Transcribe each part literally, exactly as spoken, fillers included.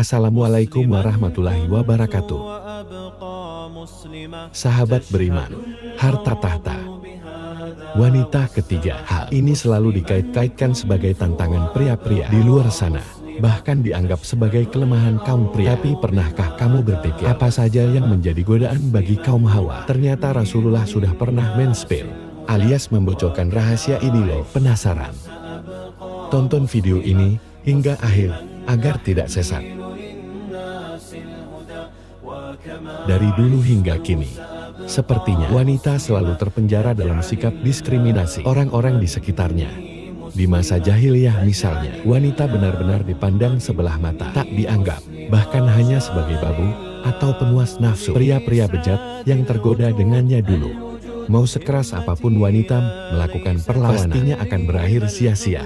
Assalamualaikum warahmatullahi wabarakatuh. Sahabat beriman, harta tahta, wanita ketiga. Hal ini selalu dikait-kaitkan sebagai tantangan pria-pria di luar sana, bahkan dianggap sebagai kelemahan kaum pria. Tapi pernahkah kamu berpikir apa saja yang menjadi godaan bagi kaum Hawa? Ternyata Rasulullah sudah pernah menspil, alias membocorkan rahasia ini loh. Penasaran? Tonton video ini hingga akhir agar tidak sesat. Dari dulu hingga kini, sepertinya wanita selalu terpenjara dalam sikap diskriminasi orang-orang di sekitarnya. Di masa jahiliyah misalnya, wanita benar-benar dipandang sebelah mata, tak dianggap, bahkan hanya sebagai babu atau pemuas nafsu. Pria-pria bejat yang tergoda dengannya dulu, mau sekeras apapun wanita melakukan perlawanan, pastinya akan berakhir sia-sia.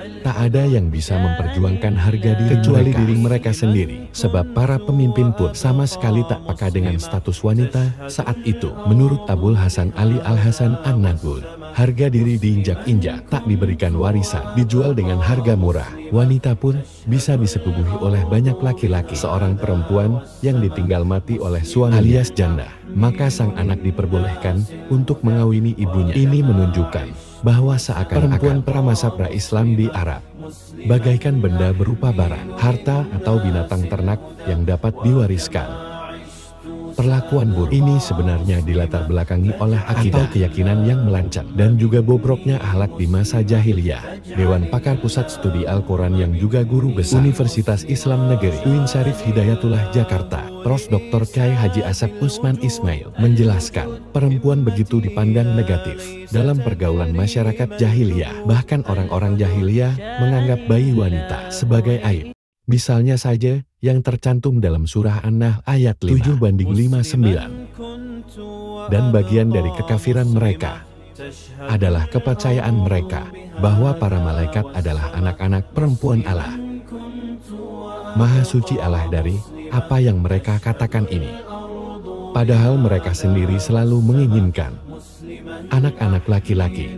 Tak ada yang bisa memperjuangkan harga diri kecuali mereka. diri mereka sendiri. Sebab para pemimpin pun sama sekali tak peka dengan status wanita saat itu. Menurut Abul Hasan Ali Al Hasan An-Nagul, harga diri diinjak-injak, tak diberikan warisan, dijual dengan harga murah. Wanita pun bisa disepubuhi oleh banyak laki-laki. Seorang perempuan yang ditinggal mati oleh suami alias janda, maka sang anak diperbolehkan untuk mengawini ibunya. Ini menunjukkan bahwa seakan-akan perempuan pramasa pra-Islam di Arab bagaikan benda berupa barang, harta, atau binatang ternak yang dapat diwariskan. Perlakuan buruk ini sebenarnya dilatar belakangi oleh akidah atau keyakinan yang melancang, dan juga bobroknya akhlak di masa jahiliyah. Dewan Pakar Pusat Studi Al-Quran yang juga guru besar Universitas Islam Negeri Uin Syarif Hidayatullah Jakarta, Profesor Doktor Kiai Haji Asep Usman Ismail, menjelaskan perempuan begitu dipandang negatif dalam pergaulan masyarakat jahiliyah. Bahkan orang-orang jahiliyah menganggap bayi wanita sebagai aib. Misalnya saja yang tercantum dalam surah An-Nahl ayat tujuh banding lima puluh sembilan. Dan bagian dari kekafiran mereka adalah kepercayaan mereka bahwa para malaikat adalah anak-anak perempuan Allah. Maha suci Allah dari apa yang mereka katakan ini. Padahal mereka sendiri selalu menginginkan anak-anak laki-laki.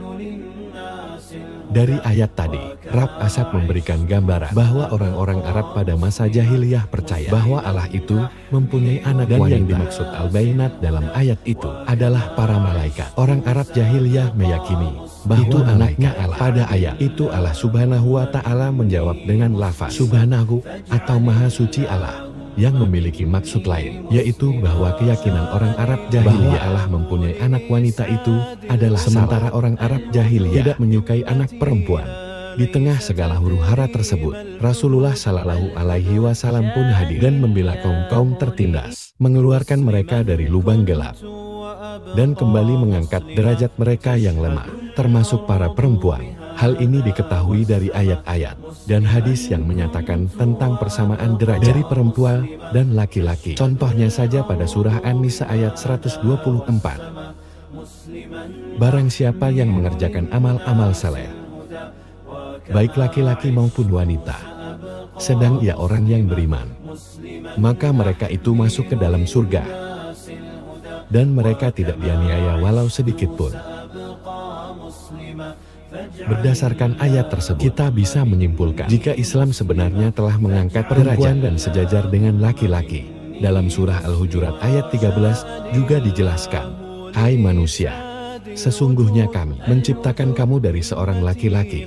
Dari ayat tadi, Rab Asap memberikan gambaran bahwa orang-orang Arab pada masa jahiliyah percaya bahwa Allah itu mempunyai anak, dan wanita. Yang dimaksud al-bainat dalam ayat itu adalah para malaikat. Orang Arab jahiliyah meyakini bahwa itu anaknya Allah. Pada ayat itu Allah subhanahu wa ta'ala menjawab dengan lafaz subhanahu atau maha suci Allah, yang memiliki maksud lain, yaitu bahwa keyakinan orang Arab jahiliyah bahwa Allah mempunyai anak wanita itu adalah sementara salah. Orang Arab jahiliyah tidak menyukai anak perempuan. Di tengah segala huru-hara tersebut, Rasulullah Shallallahu Alaihi Wasallam pun hadir dan membela kaum-kaum tertindas, mengeluarkan mereka dari lubang gelap, dan kembali mengangkat derajat mereka yang lemah, termasuk para perempuan. Hal ini diketahui dari ayat-ayat dan hadis yang menyatakan tentang persamaan derajat dari perempuan dan laki-laki. Contohnya saja pada surah An-Nisa ayat seratus dua puluh empat. Barang siapa yang mengerjakan amal-amal saleh, baik laki-laki maupun wanita, sedang ia orang yang beriman, maka mereka itu masuk ke dalam surga, dan mereka tidak dianiaya walau sedikit pun. Berdasarkan ayat tersebut, kita bisa menyimpulkan jika Islam sebenarnya telah mengangkat perempuan dan sejajar dengan laki-laki. Dalam surah Al-Hujurat ayat tiga belas juga dijelaskan, "Hai manusia, sesungguhnya kami menciptakan kamu dari seorang laki-laki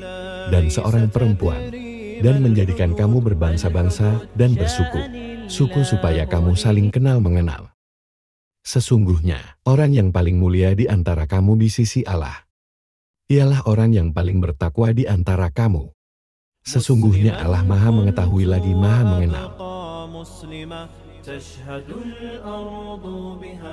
dan seorang perempuan, dan menjadikan kamu berbangsa-bangsa dan bersuku, suku supaya kamu saling kenal-mengenal. Sesungguhnya, orang yang paling mulia di antara kamu di sisi Allah ialah orang yang paling bertakwa di antara kamu. Sesungguhnya Allah maha mengetahui lagi maha mengenal."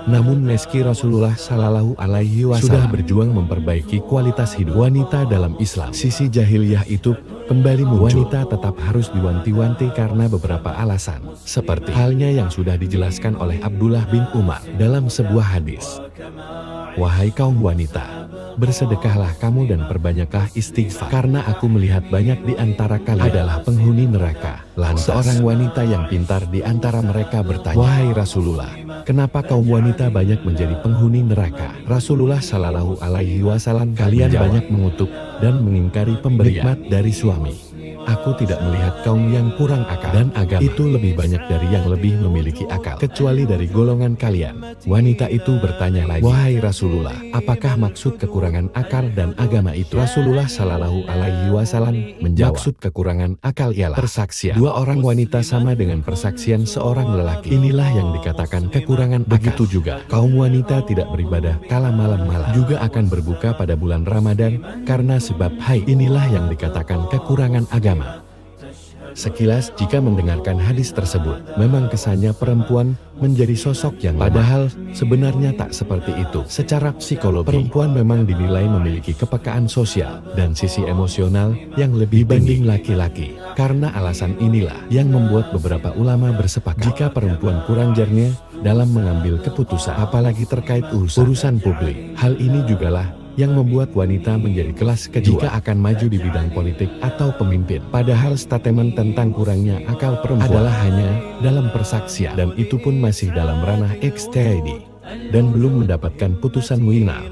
Namun meski Rasulullah Shallallahu Alaihi Wasallam sudah berjuang memperbaiki kualitas hidup wanita dalam Islam, sisi jahiliyah itu kembali muncul. Wanita tetap harus diwanti-wanti karena beberapa alasan, seperti halnya yang sudah dijelaskan oleh Abdullah bin Umar dalam sebuah hadis, "Wahai kaum wanita, bersedekahlah kamu dan perbanyaklah istighfar, karena aku melihat banyak di antara kalian adalah penghuni neraka." Lantas seorang wanita yang pintar di antara mereka bertanya, "Wahai Rasulullah, kenapa kaum wanita banyak menjadi penghuni neraka?" Rasulullah Shallallahu Alaihi Wasallam, "Kalian banyak mengutuk dan mengingkari pemberi nikmat dari suami. Aku tidak melihat kaum yang kurang akal, dan agama itu lebih banyak dari yang lebih memiliki akal, kecuali dari golongan kalian. Wanita itu bertanya lagi, wahai Rasulullah, apakah maksud kekurangan akal dan agama itu? Rasulullah Shallallahu Alaihi Wasallam menjawab, maksud kekurangan akal ialah persaksian. Dua orang wanita sama dengan persaksian seorang lelaki. Inilah yang dikatakan kekurangan akal. Begitu juga, kaum wanita tidak beribadah kala malam-malam, juga akan berbuka pada bulan Ramadan, karena sebab haid. Inilah yang dikatakan kekurangan agama. Sekilas jika mendengarkan hadis tersebut, memang kesannya perempuan menjadi sosok yang lemah. Padahal sebenarnya tak seperti itu. Secara psikologi, perempuan memang dinilai memiliki kepekaan sosial dan sisi emosional yang lebih dibanding laki-laki. Karena alasan inilah yang membuat beberapa ulama bersepakat jika perempuan kurang jernih dalam mengambil keputusan, apalagi terkait urusan, urusan publik. Hal ini jugalah yang membuat wanita menjadi kelas kedua jika akan maju di bidang politik atau pemimpin. Padahal statement tentang kurangnya akal perempuan adalah hanya dalam persaksian, dan itu pun masih dalam ranah eksteri dan belum mendapatkan putusan final.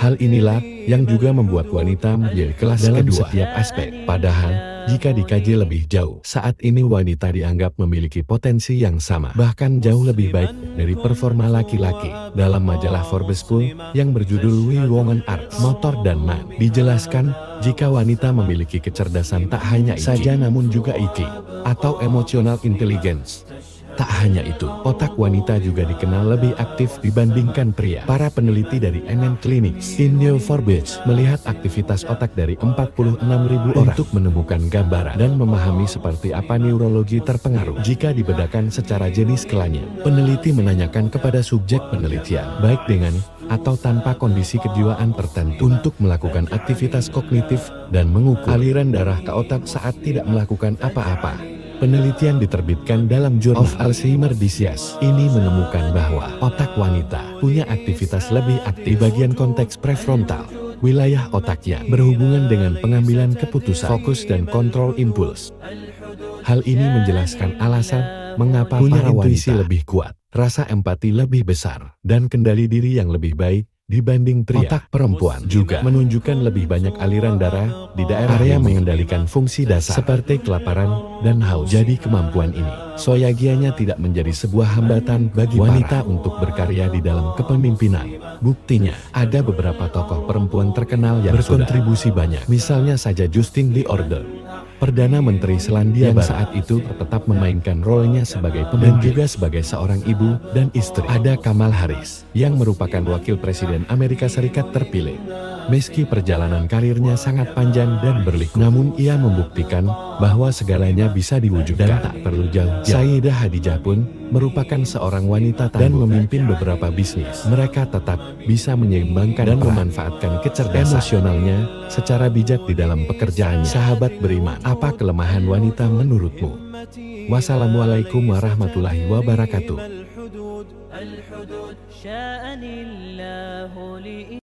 Hal inilah yang juga membuat wanita menjadi kelas dalam kedua setiap aspek. Padahal jika dikaji lebih jauh, saat ini wanita dianggap memiliki potensi yang sama, bahkan jauh lebih baik dari performa laki-laki. Dalam majalah Forbes pun yang berjudul We Women Are Motor dan Man, dijelaskan jika wanita memiliki kecerdasan tak hanya I Q saja, namun juga I Q atau emotional intelligence. Tak hanya itu, otak wanita juga dikenal lebih aktif dibandingkan pria. Para peneliti dari N N Clinic in New Forbes melihat aktivitas otak dari empat puluh enam ribu orang untuk menemukan gambaran dan memahami seperti apa neurologi terpengaruh jika dibedakan secara jenis kelamin. Peneliti menanyakan kepada subjek penelitian, baik dengan atau tanpa kondisi kejiwaan tertentu, untuk melakukan aktivitas kognitif dan mengukur aliran darah ke otak saat tidak melakukan apa-apa. Penelitian diterbitkan dalam Journal of Alzheimer's Disease ini menemukan bahwa otak wanita punya aktivitas lebih aktif di bagian konteks prefrontal. Wilayah otaknya berhubungan dengan pengambilan keputusan, fokus, dan kontrol impuls. Hal ini menjelaskan alasan mengapa punya intuisi lebih kuat, rasa empati lebih besar, dan kendali diri yang lebih baik dibanding pria. Otak perempuan juga menunjukkan lebih banyak aliran darah di daerah yang mengendalikan fungsi dasar seperti kelaparan dan haus. Jadi kemampuan ini soyagianya tidak menjadi sebuah hambatan bagi wanita untuk berkarya di dalam kepemimpinan. Buktinya, ada beberapa tokoh perempuan terkenal yang berkontribusi banyak. Misalnya saja Justine Leorgue, Perdana Menteri Selandia Baru, saat itu tetap memainkan role-nya sebagai pemimpin dan juga sebagai seorang ibu dan istri. Ada Kamala Harris, yang merupakan wakil presiden Amerika Serikat terpilih. Meski perjalanan karirnya sangat panjang dan berliku, namun ia membuktikan bahwa segalanya bisa diwujudkan dan tak perlu jauh-jauh. Sayidah Hadijah pun merupakan seorang wanita tangguh dan memimpin beberapa bisnis. Mereka tetap bisa menyeimbangkan dan memanfaatkan kecerdasan emosionalnya secara bijak di dalam pekerjaannya. Sahabat beriman, apa kelemahan wanita menurutmu? Wassalamualaikum warahmatullahi wabarakatuh. شاءني الله لي